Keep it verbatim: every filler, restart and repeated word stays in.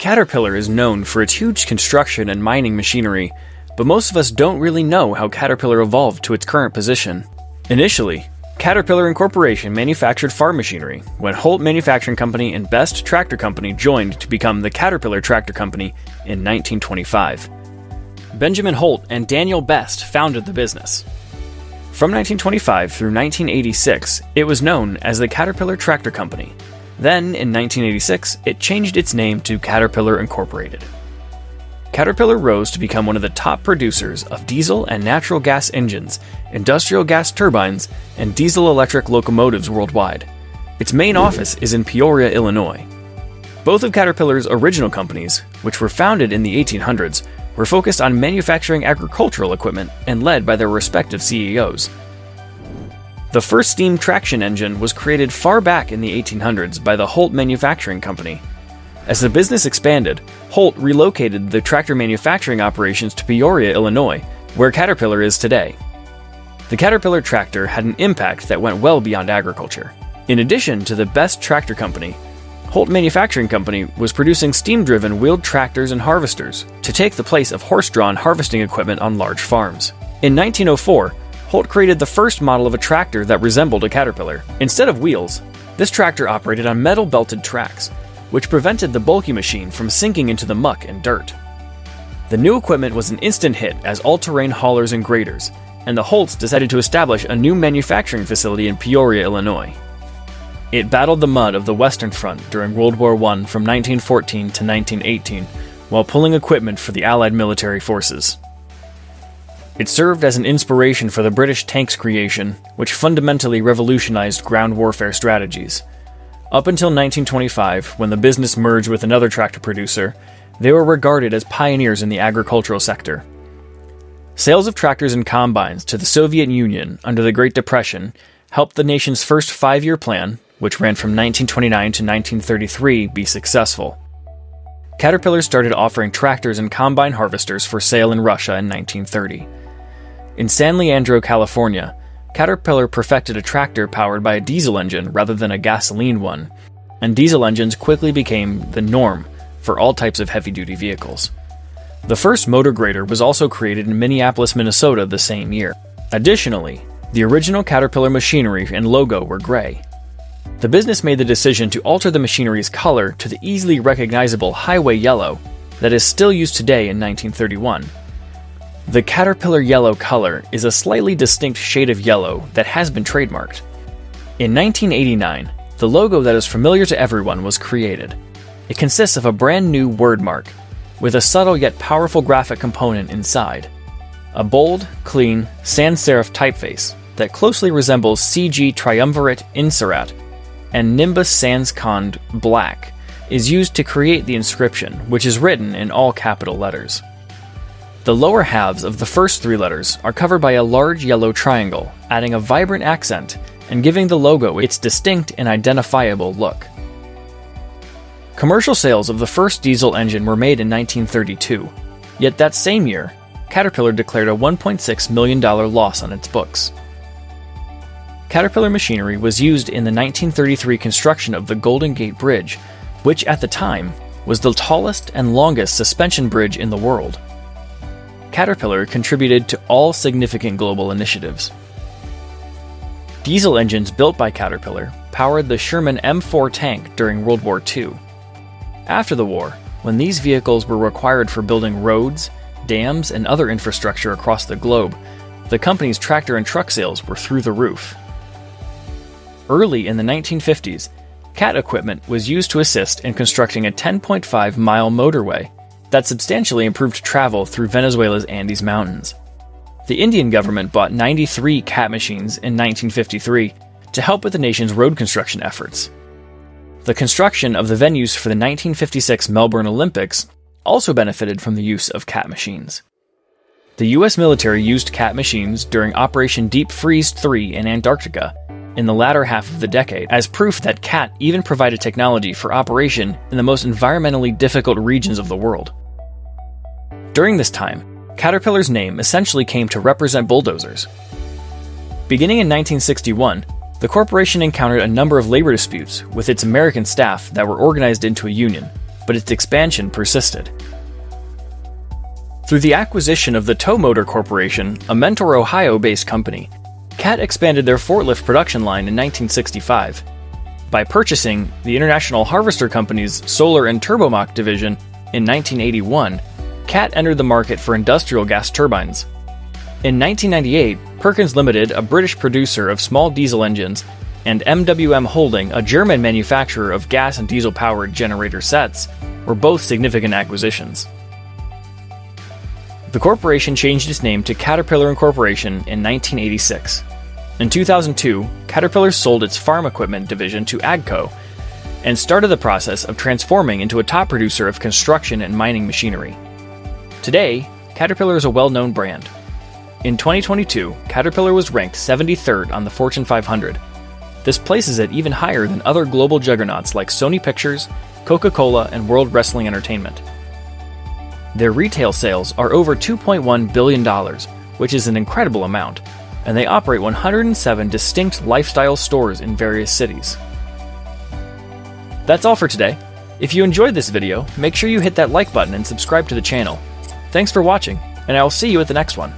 Caterpillar is known for its huge construction and mining machinery, but most of us don't really know how Caterpillar evolved to its current position. Initially, Caterpillar Incorporated manufactured farm machinery when Holt Manufacturing Company and Best Tractor Company joined to become the Caterpillar Tractor Company in nineteen twenty-five. Benjamin Holt and Daniel Best founded the business. From nineteen twenty-five through nineteen eighty-six, it was known as the Caterpillar Tractor Company. Then, in nineteen eighty-six, it changed its name to Caterpillar Incorporated. Caterpillar rose to become one of the top producers of diesel and natural gas engines, industrial gas turbines, and diesel-electric locomotives worldwide. Its main office is in Peoria, Illinois. Both of Caterpillar's original companies, which were founded in the eighteen hundreds, were focused on manufacturing agricultural equipment and led by their respective C E Os. The first steam traction engine was created far back in the eighteen hundreds by the Holt Manufacturing Company. As the business expanded, Holt relocated the tractor manufacturing operations to Peoria, Illinois, where Caterpillar is today. The Caterpillar tractor had an impact that went well beyond agriculture. In addition to the Best Tractor Company, Holt Manufacturing Company was producing steam-driven wheeled tractors and harvesters to take the place of horse-drawn harvesting equipment on large farms. In nineteen oh four, Holt created the first model of a tractor that resembled a Caterpillar. Instead of wheels, this tractor operated on metal-belted tracks, which prevented the bulky machine from sinking into the muck and dirt. The new equipment was an instant hit as all-terrain haulers and graders, and the Holts decided to establish a new manufacturing facility in Peoria, Illinois. It battled the mud of the Western Front during World War One from nineteen fourteen to nineteen eighteen, while pulling equipment for the Allied military forces. It served as an inspiration for the British tank's creation, which fundamentally revolutionized ground warfare strategies. Up until nineteen twenty-five, when the business merged with another tractor producer, they were regarded as pioneers in the agricultural sector. Sales of tractors and combines to the Soviet Union under the Great Depression helped the nation's first five-year plan, which ran from nineteen twenty-nine to nineteen thirty-three, be successful. Caterpillar started offering tractors and combine harvesters for sale in Russia in nineteen thirty. In San Leandro, California, Caterpillar perfected a tractor powered by a diesel engine rather than a gasoline one, and diesel engines quickly became the norm for all types of heavy-duty vehicles. The first motor grader was also created in Minneapolis, Minnesota the same year. Additionally, the original Caterpillar machinery and logo were gray. The business made the decision to alter the machinery's color to the easily recognizable highway yellow that is still used today in nineteen thirty-one. The Caterpillar Yellow color is a slightly distinct shade of yellow that has been trademarked. In nineteen eighty-nine, the logo that is familiar to everyone was created. It consists of a brand new word mark with a subtle yet powerful graphic component inside. A bold, clean, sans-serif typeface that closely resembles C G Triumvirate Inserat and Nimbus Sans Cond Black is used to create the inscription, which is written in all capital letters. The lower halves of the first three letters are covered by a large yellow triangle, adding a vibrant accent and giving the logo its distinct and identifiable look. Commercial sales of the first diesel engine were made in nineteen thirty-two, yet that same year, Caterpillar declared a one point six million dollars loss on its books. Caterpillar machinery was used in the nineteen thirty-three construction of the Golden Gate Bridge, which at the time was the tallest and longest suspension bridge in the world. Caterpillar contributed to all significant global initiatives. Diesel engines built by Caterpillar powered the Sherman M four tank during World War Two. After the war, when these vehicles were required for building roads, dams, and other infrastructure across the globe, the company's tractor and truck sales were through the roof. Early in the nineteen fifties, Cat equipment was used to assist in constructing a ten point five mile motorway that substantially improved travel through Venezuela's Andes Mountains. The Indian government bought ninety-three Cat machines in nineteen fifty-three to help with the nation's road construction efforts. The construction of the venues for the nineteen fifty-six Melbourne Olympics also benefited from the use of Cat machines. The U S military used Cat machines during Operation Deep Freeze three in Antarctica in the latter half of the decade as proof that Cat even provided technology for operation in the most environmentally difficult regions of the world. During this time, Caterpillar's name essentially came to represent bulldozers. Beginning in nineteen sixty-one, the corporation encountered a number of labor disputes with its American staff that were organized into a union, but its expansion persisted. Through the acquisition of the Tow Motor Corporation, a Mentor, Ohio-based company, Cat expanded their forklift production line in nineteen sixty-five. By purchasing the International Harvester Company's Solar and Turbomach division in nineteen eighty-one, Cat entered the market for industrial gas turbines. In nineteen ninety-eight, Perkins Limited, a British producer of small diesel engines, and M W M Holding, a German manufacturer of gas and diesel-powered generator sets, were both significant acquisitions. The corporation changed its name to Caterpillar Incorporation in nineteen eighty-six. In two thousand two, Caterpillar sold its farm equipment division to AGCO and started the process of transforming into a top producer of construction and mining machinery. Today, Caterpillar is a well-known brand. In twenty twenty-two, Caterpillar was ranked seventy-third on the Fortune five hundred. This places it even higher than other global juggernauts like Sony Pictures, Coca-Cola, and World Wrestling Entertainment. Their retail sales are over two point one billion dollars, which is an incredible amount, and they operate one hundred seven distinct lifestyle stores in various cities. That's all for today. If you enjoyed this video, make sure you hit that like button and subscribe to the channel. Thanks for watching, and I will see you at the next one.